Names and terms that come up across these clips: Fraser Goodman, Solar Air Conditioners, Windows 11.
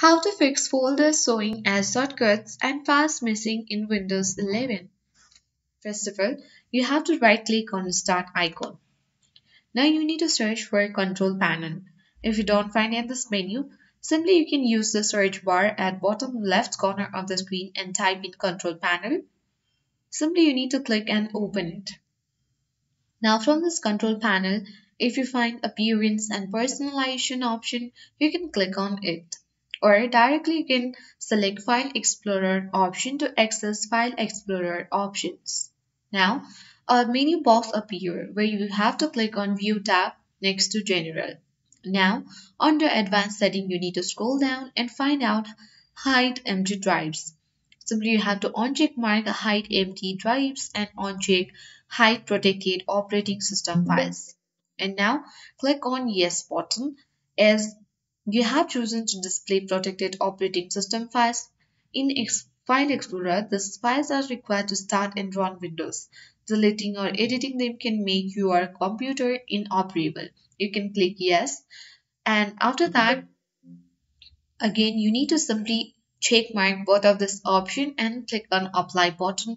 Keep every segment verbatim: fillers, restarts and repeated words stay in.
How to fix folder showing as shortcuts and files missing in Windows eleven. First of all, you have to right click on the start icon. Now you need to search for control panel. If you don't find it at this menu, simply you can use the search bar at bottom left corner of the screen and type in control panel. Simply you need to click and open it. Now from this control panel, if you find appearance and personalization option, you can click on it. Or directly you can select File Explorer option to access File Explorer options. Now, a menu box appears where you have to click on View tab next to General. Now, under Advanced Setting, you need to scroll down and find out Hide Empty Drives. Simply you have to uncheck Mark Hide Empty Drives and uncheck Hide Protected Operating System Files. And now, click on Yes button as you have chosen to display protected operating system files. In File Explorer, these files are required to start and run Windows. Deleting or editing them can make your computer inoperable. You can click Yes, and after that, again, you need to simply check mark both of this option and click on Apply button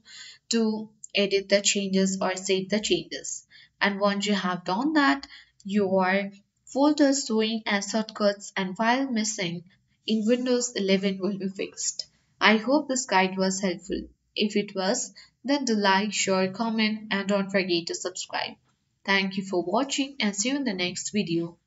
to edit the changes or save the changes. And once you have done that, your folders showing as shortcuts and file missing in Windows eleven will be fixed. I hope this guide was helpful. If it was, then do like, share, comment, and don't forget to subscribe. Thank you for watching and see you in the next video.